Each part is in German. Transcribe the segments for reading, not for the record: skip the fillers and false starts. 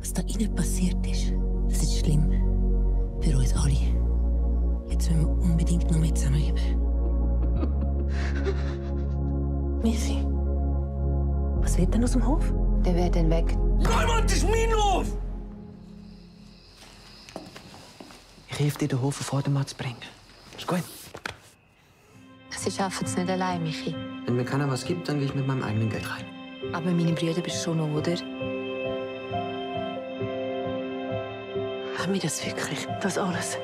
Was da innen passiert ist, das ist schlimm. Für uns alle. Jetzt müssen wir unbedingt noch mehr zusammenüben. Michi, was wird denn aus dem Hof? Der wird dann weg. Nein, Mann, das ist mein Hof! Ich helfe dir, den Hof auf Vordermann zu bringen. Ist gut. Sie schaffen es nicht allein, Michi. Wenn mir keiner was gibt, dann gehe ich mit meinem eigenen Geld rein. Aber meine Brüder bist du schon noch, oder? Haben wir das wirklich, das alles?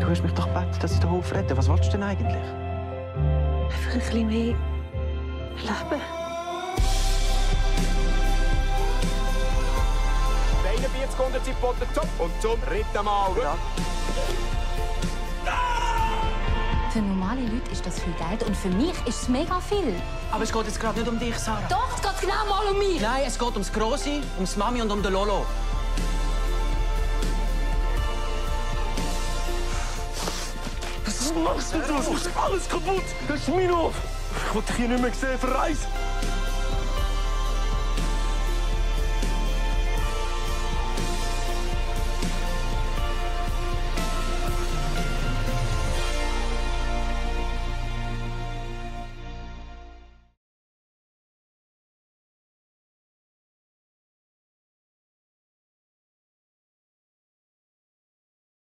Du hast mich doch gebeten, dass ich den Hof rette. Was willst du denn eigentlich? Einfach ein bisschen mehr Leben. Die 41 Sekunden sind von der Top und zum dritten Mal. Ja. Für normale Leute ist das viel Geld und für mich ist es mega viel. Aber es geht jetzt gerade nicht um dich, Sarah. Doch, es geht genau mal um mich. Nein, es geht ums Grosse, ums Mami und um den Lolo. Was machst du draus? Alles kaputt! Das ist mein Hof! Ich will dich hier nicht mehr sehen, verreis!